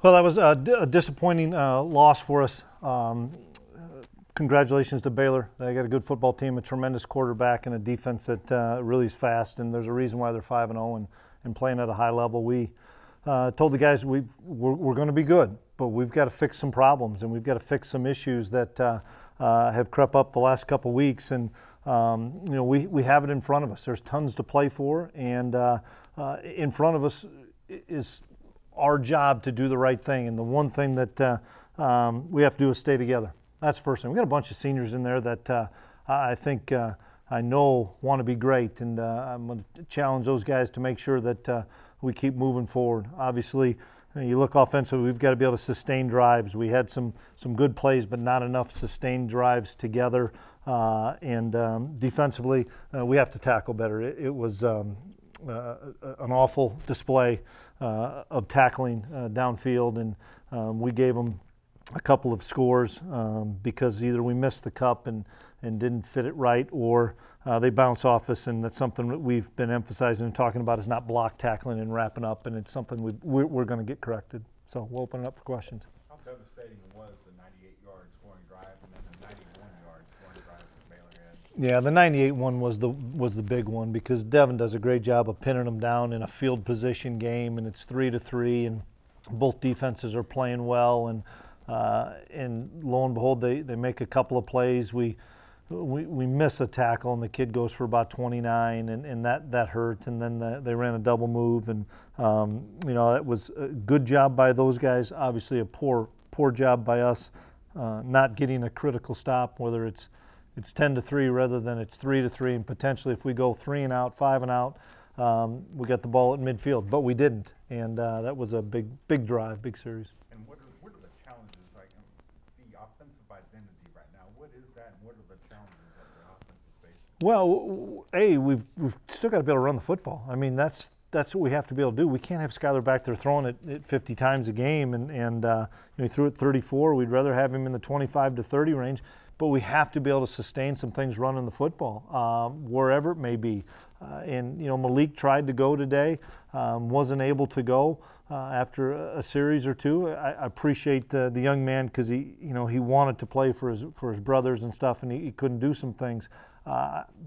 Well, that was a disappointing loss for us. Congratulations to Baylor. They got a good football team, a tremendous quarterback, and a defense that really is fast. And there's a reason why they're 5-0 and playing at a high level. We told the guys we're going to be good, but we've got to fix some problems, and we've got to fix some issues that have crept up the last couple weeks. And you know, we have it in front of us. There's tons to play for, and in front of us is our job to do the right thing. And the one thing that we have to do is stay together. That's the first thing. We've got a bunch of seniors in there that I think I know want to be great, and I'm going to challenge those guys to make sure that we keep moving forward. Obviously, you look offensively, we've got to be able to sustain drives. We had some good plays, but not enough sustained drives together. Defensively, we have to tackle better. It was an awful display of tackling downfield, and we gave them a couple of scores because either we missed the cup and didn't fit it right, or they bounce off us, and that's something that we've been emphasizing and talking about is not block tackling and wrapping up, and it's something we're going to get corrected. So we'll open it up for questions. How devastating was the 98-yard scoring drive and then the 91-yard scoring drive that Baylor had? Yeah, the 98 one was the big one because Devin does a great job of pinning them down in a field position game, and it's 3-3, and both defenses are playing well, and lo and behold, they make a couple of plays. We miss a tackle, and the kid goes for about 29, and that hurts. And then they ran a double move, and you know, that was a good job by those guys. Obviously, a poor job by us, not getting a critical stop. Whether it's 10-3 rather than it's 3-3, and potentially if we go 3 and out, 5 and out, we got the ball at midfield, but we didn't, and that was a big drive, big series. And what are the challenges, like the offensive identity right now? What is that, and what are the challenges of the offensive space? Well, A, we've still got to be able to run the football. I mean, that's what we have to be able to do. We can't have Skylar back there throwing it 50 times a game, and you know, he threw it 34. We'd rather have him in the 25 to 30 range, but we have to be able to sustain some things running the football, wherever it may be. And, you know, Malik tried to go today, wasn't able to go after a series or two. I appreciate the young man because he, you know, he wanted to play for his brothers and stuff, and he couldn't do some things.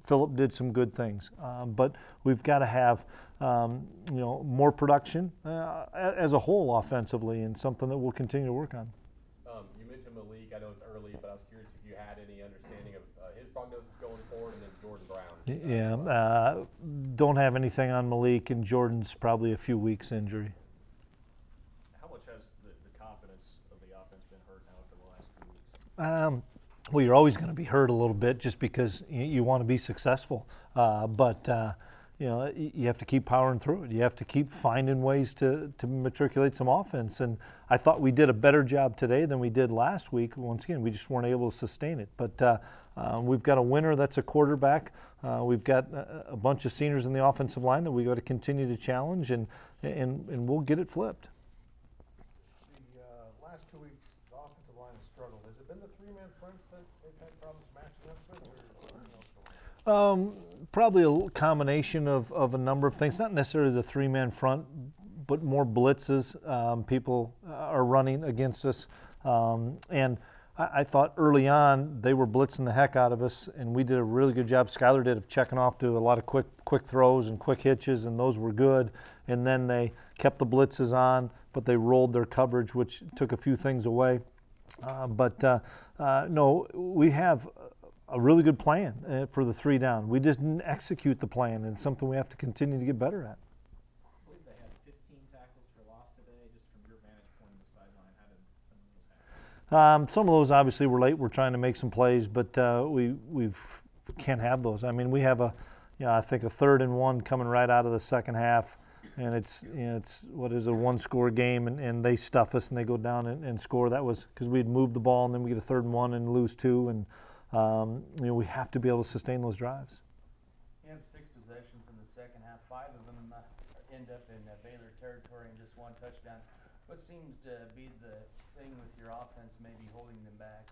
Philip did some good things, but we've got to have, you know, more production as a whole offensively, and something that we'll continue to work on. You mentioned Malik. I know it's early, but I was curious if you had any understanding of his prognosis going forward, and then Jordan Brown. Yeah, don't have anything on Malik, and Jordan's probably a few weeks injury. How much has the confidence of the offense been hurt now after the last few weeks? Well, you're always going to be hurt a little bit just because you want to be successful. You know, you have to keep powering through it. You have to keep finding ways to matriculate some offense. And I thought we did a better job today than we did last week. Once again, we just weren't able to sustain it. But we've got a winner that's a quarterback. We've got a bunch of seniors in the offensive line that we've got to continue to challenge, and we'll get it flipped. The last 2 weeks, the offensive line has struggled. Has it been the three-man fronts that they've had problems matching up with, or something else? Probably a combination of a number of things, not necessarily the three-man front, but more blitzes people are running against us. And I thought early on they were blitzing the heck out of us, and we did a really good job. Skylar did of checking off to a lot of quick throws and quick hitches, and those were good. And then they kept the blitzes on, but they rolled their coverage, which took a few things away. No, we have a really good plan for the 3 down. We just didn't execute the plan, and it's something we have to continue to get better at. I believe they had 15 tackles for loss today. Just from your vantage point on the sideline, how did some of those happen? Some of those obviously were late. We're trying to make some plays, but we can't have those. I mean, we have I think a 3rd and 1 coming right out of the second half, and it's what is a 1-score game, and they stuff us and they go down and score. That was because we had moved the ball, and then we get a 3rd and 1 and lose 2, and you know, we have to be able to sustain those drives. You have 6 possessions in the second half. 5 of them end up in Baylor territory and just 1 touchdown. What seems to be the thing with your offense maybe holding them back?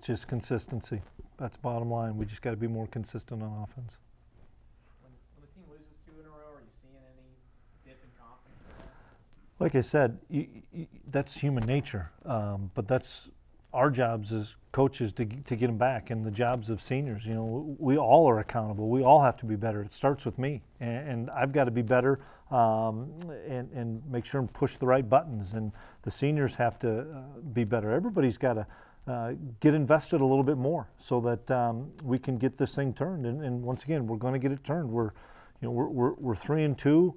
Just consistency. That's bottom line. We just got to be more consistent on offense. When the team loses 2 in a row, are you seeing any dip in confidence? Like I said, that's human nature. But that's our jobs as coaches to get them back, and the jobs of seniors. You know, we all are accountable. We all have to be better. It starts with me, and I've got to be better and make sure and push the right buttons. And the seniors have to be better. Everybody's got to get invested a little bit more so that we can get this thing turned. And once again, we're going to get it turned. We're 3-2.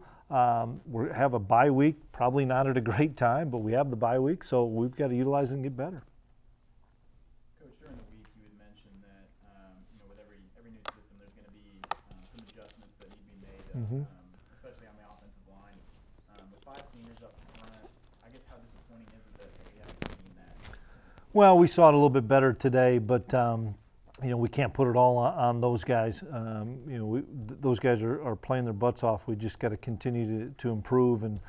We have a bye week, probably not at a great time, but we have the bye week, so we've got to utilize it and get better. Coach, during the week you had mentioned that you know, with every new system there's going to be some adjustments that need to be made, especially on the offensive line. With 5 seniors up front, I guess how disappointing is it that we haven't seen that? Well, we saw it a little bit better today, but you know, we can't put it all on those guys. You know, those guys are playing their butts off. We just got to continue to improve and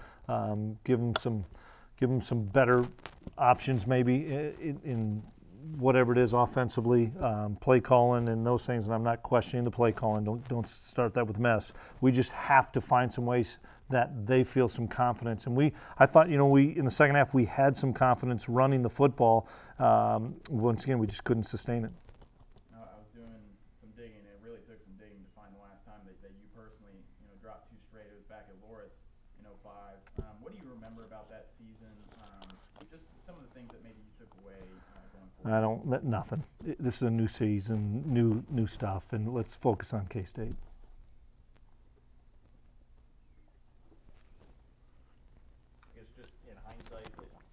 give them some better options, maybe in whatever it is offensively, play calling and those things. And I'm not questioning the play calling. Don't start that with mess. We just have to find some ways that they feel some confidence. And I thought, you know, in the second half we had some confidence running the football. Once again, we just couldn't sustain it. I don't let nothing. This is a new season, new stuff, and let's focus on K-State. I guess just in hindsight,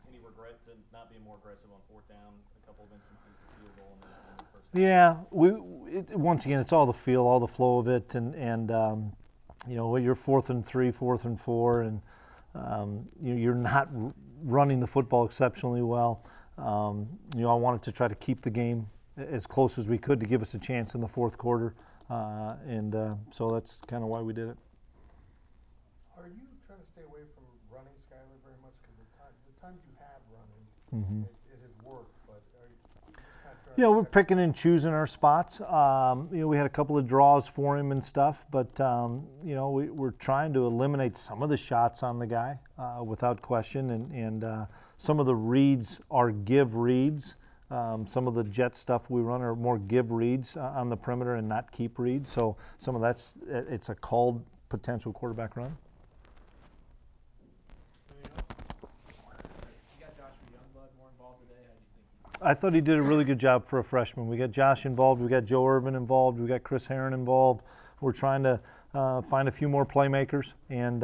any regret to not being more aggressive on fourth down? A couple of instances of field goal in the first half. Yeah, once again, it's all the feel, all the flow of it, and you know, you're 4th and 3, 4th and 4, and you're not running the football exceptionally well. You know, I wanted to try to keep the game as close as we could to give us a chance in the fourth quarter, so that's kind of why we did it. Are you trying to stay away from running, Skylar, very much? Because the times you have running, it has worked, but are you kind of trying to we're picking and choosing our spots. You know, we had a couple of draws for him and stuff, but, you know, we're trying to eliminate some of the shots on the guy without question, and some of the reads are give reads. Some of the jet stuff we run are more give reads on the perimeter and not keep reads. So some of that's, it's a called potential quarterback run. I thought he did a really good job for a freshman. We got Josh involved, we got Joe Irvin involved, we got Chris Heron involved. We're trying to find a few more playmakers, and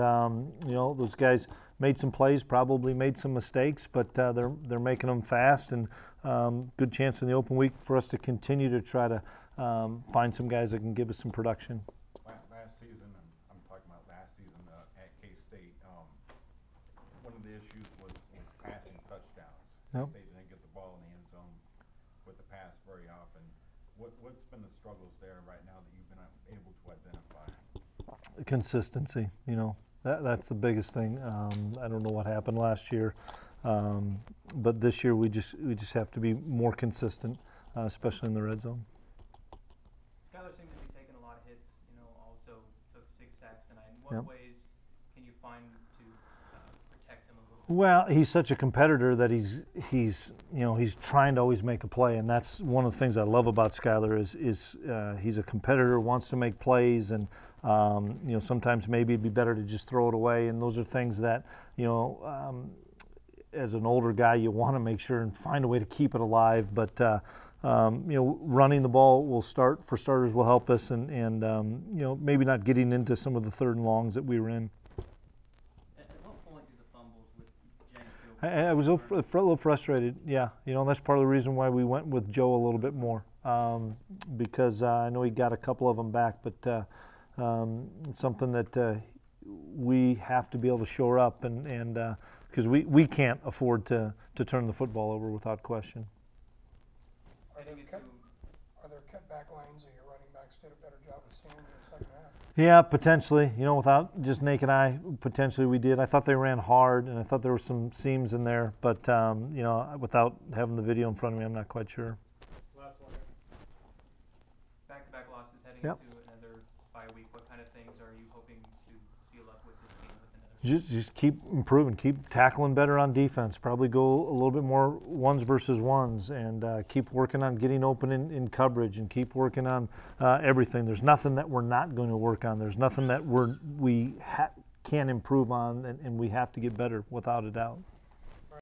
you know, those guys made some plays, probably made some mistakes, but they're making them fast, and good chance in the open week for us to continue to try to find some guys that can give us some production. Last season, I'm talking about last season at K-State, one of the issues was passing touchdowns. Yep. They didn't get the ball in the end zone with the pass very often. What's been the struggles there right now that you've been able to identify? Consistency, you know. That's the biggest thing. I don't know what happened last year, but this year we just have to be more consistent, especially in the red zone. Skylar seems to be taking a lot of hits. You know, also took 6 sacks tonight. In what ways can you find to protect him a little bit? Well, he's such a competitor that he's trying to always make a play, and that's one of the things I love about Skylar is he's a competitor, wants to make plays, and you know, sometimes maybe it'd be better to just throw it away, and those are things that, you know, as an older guy, you want to make sure and find a way to keep it alive. But you know, running the ball will help us, and you know, maybe not getting into some of the 3rd and longs that we were in. At what point do the fumbles with James? I was a little frustrated. Yeah, you know, that's part of the reason why we went with Joe a little bit more, because I know he got a couple of them back, but. Something that we have to be able to shore up, and because we can't afford to turn the football over without question. Are there cutback lanes that your running backs did a better job of seeing in the second half? Yeah, potentially. You know, without just naked eye, potentially we did. I thought they ran hard, and I thought there were some seams in there, but you know, without having the video in front of me, I'm not quite sure. Last one. Back-to-back losses heading into. What kind of things are you hoping to seal up with this team with another Just keep improving, keep tackling better on defense, probably go a little bit more ones versus ones, and keep working on getting open in coverage, and keep working on everything. There's nothing that we're not going to work on. There's nothing that we can improve on, and we have to get better without a doubt.